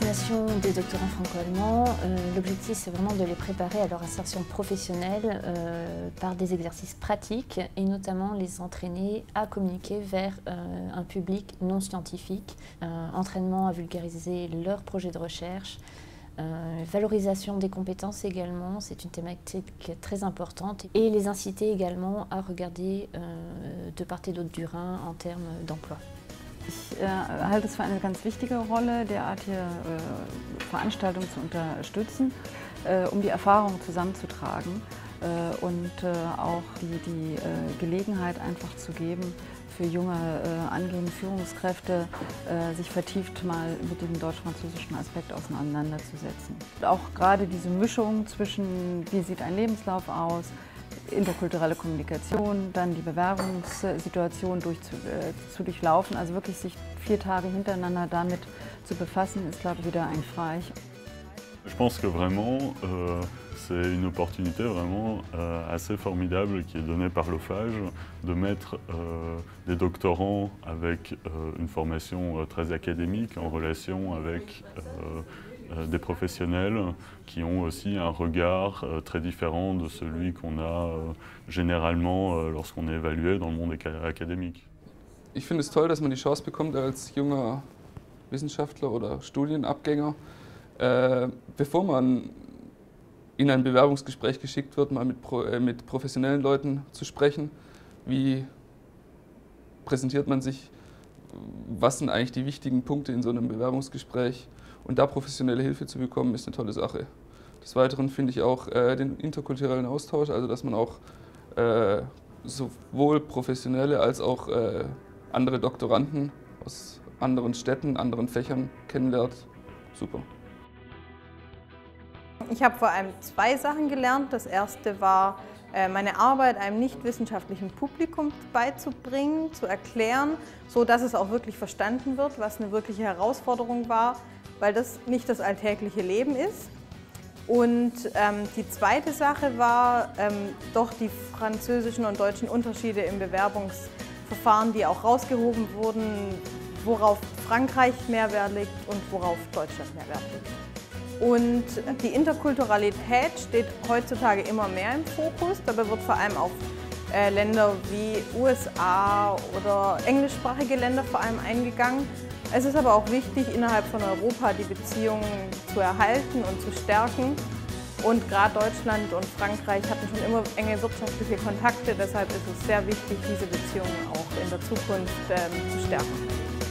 destination des doctorants franco-allemands, l'objectif c'est vraiment de les préparer à leur insertion professionnelle par des exercices pratiques et notamment les entraîner à communiquer vers un public non scientifique, entraînement à vulgariser leur projet de recherche, valorisation des compétences également, c'est une thématique très importante, et les inciter également à regarder de part et d'autre du Rhin en termes d'emploi. Ich halte es für eine ganz wichtige Rolle, derartige Veranstaltungen zu unterstützen, um die Erfahrung zusammenzutragen und auch die Gelegenheit einfach zu geben, für junge angehende Führungskräfte sich vertieft mal mit dem deutsch-französischen Aspekt auseinanderzusetzen. Auch gerade diese Mischung zwischen, wie sieht ein Lebenslauf aus, interkulturelle Kommunikation, dann die Bewerbungssituation durchlaufen, also wirklich sich 4 Tage hintereinander damit zu befassen, ist, glaube ich, wieder ein Streich. Je pense que vraiment, c'est une opportunité vraiment assez formidable qui est donnée par l'OFAGE de mettre des doctorants avec une formation très académique en relation avec des professionnels qui ont aussi un regard très différent de celui qu'on a généralement lorsqu'on est évalué dans le monde académique. Ich finde es toll, dass man die Chance bekommt als junger Wissenschaftler oder Studienabgänger, bevor man in ein Bewerbungsgespräch geschickt wird, mal mit professionellen Leuten zu sprechen. Wie präsentiert man sich? Was sind eigentlich die wichtigen Punkte in so einem Bewerbungsgespräch? Und da professionelle Hilfe zu bekommen, ist eine tolle Sache. Des Weiteren finde ich auch den interkulturellen Austausch, also dass man auch sowohl professionelle als auch andere Doktoranden aus anderen Städten, anderen Fächern kennenlernt. Super. Ich habe vor allem 2 Sachen gelernt. Das erste war, meine Arbeit einem nicht wissenschaftlichen Publikum beizubringen, zu erklären, so dass es auch wirklich verstanden wird, was eine wirkliche Herausforderung war, weil das nicht das alltägliche Leben ist. Und die zweite Sache war doch die französischen und deutschen Unterschiede im Bewerbungsverfahren, die auch rausgehoben wurden, worauf Frankreich mehr Wert legt und worauf Deutschland mehr Wert legt. Und die Interkulturalität steht heutzutage immer mehr im Fokus. Dabei wird vor allem auf Länder wie USA oder englischsprachige Länder vor allem eingegangen. Es ist aber auch wichtig, innerhalb von Europa die Beziehungen zu erhalten und zu stärken. Und gerade Deutschland und Frankreich hatten schon immer enge wirtschaftliche Kontakte. Deshalb ist es sehr wichtig, diese Beziehungen auch in der Zukunft zu stärken.